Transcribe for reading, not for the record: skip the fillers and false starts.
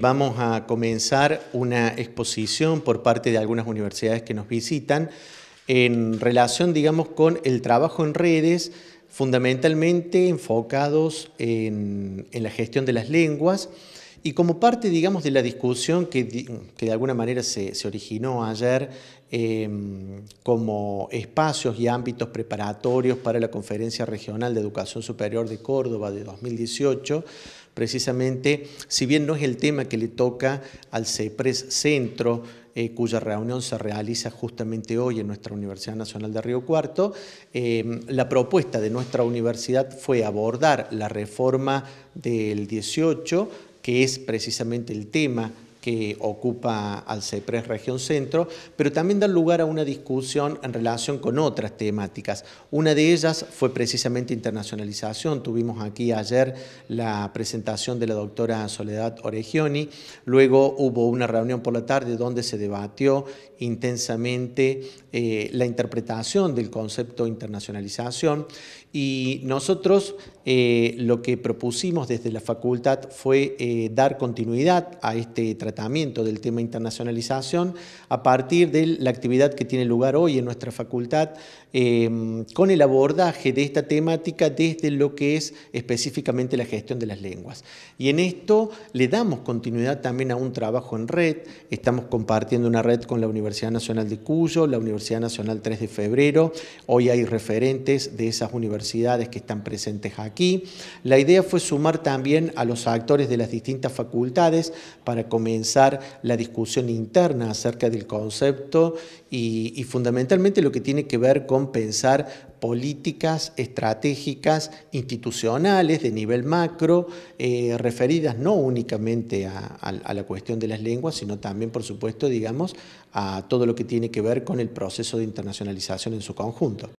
Vamos a comenzar una exposición por parte de algunas universidades que nos visitan en relación, digamos, con el trabajo en redes, fundamentalmente enfocados en la gestión de las lenguas, y como parte, digamos, de la discusión que de alguna manera se originó ayer como espacios y ámbitos preparatorios para la Conferencia Regional de Educación Superior de Córdoba de 2018, precisamente, si bien no es el tema que le toca al CEPRES Centro, cuya reunión se realiza justamente hoy en nuestra Universidad Nacional de Río Cuarto, la propuesta de nuestra universidad fue abordar la reforma del 18, que es precisamente el tema que ocupa al CEPRES Región Centro, pero también dar lugar a una discusión en relación con otras temáticas. Una de ellas fue precisamente internacionalización. Tuvimos aquí ayer la presentación de la doctora Soledad Oregioni, luego hubo una reunión por la tarde donde se debatió intensamente la interpretación del concepto de internacionalización, y nosotros lo que propusimos desde la facultad fue dar continuidad a este tratamiento del tema internacionalización a partir de la actividad que tiene lugar hoy en nuestra facultad con el abordaje de esta temática desde lo que es específicamente la gestión de las lenguas. Y en esto le damos continuidad también a un trabajo en red. Estamos compartiendo una red con la Universidad Nacional de Cuyo, la Universidad Nacional 3 de Febrero. Hoy hay referentes de esas universidades que están presentes aquí. La idea fue sumar también a los actores de las distintas facultades para comenzar la discusión interna acerca del concepto y fundamentalmente lo que tiene que ver con pensar políticas estratégicas institucionales de nivel macro, referidas no únicamente a la cuestión de las lenguas, sino también, por supuesto, digamos, a todo lo que tiene que ver con el proceso de internacionalización en su conjunto.